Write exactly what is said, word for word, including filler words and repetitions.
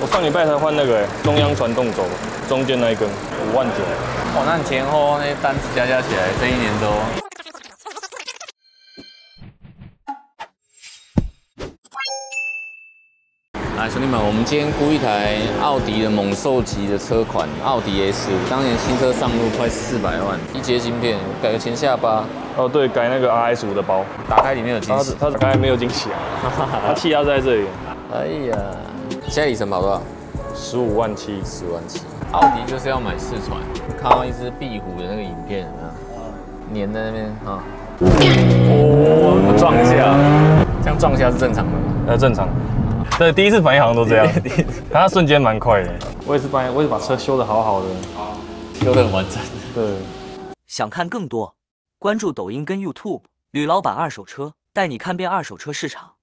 我上礼拜才换那个中央传动轴，中间那一根五万九。哦，那你前后那些单子加加起来，这一年都。 来，兄弟们，我们今天估一台奥迪的猛兽级的车款，奥迪 A 十五，当年新车上路快四百万，一阶芯片，改个前下巴，哦对，改那个 R S 五 的包，打开里面有惊喜，它它打开没有惊喜啊，它气压在这里，哎呀，现在里程跑多少？十五万七，十万七，奥迪就是要买四传，看到一只壁虎的那个影片有没有？粘在那边啊，哦，撞一下，这样撞一下是正常的吗？呃，正常。 对，第一次反应好像都这样，它瞬间蛮快的。我也是把，我也是把车修得好好的，修得很完整。对，想看更多，关注抖音跟 YouTube， 吕老板二手车带你看遍二手车市场。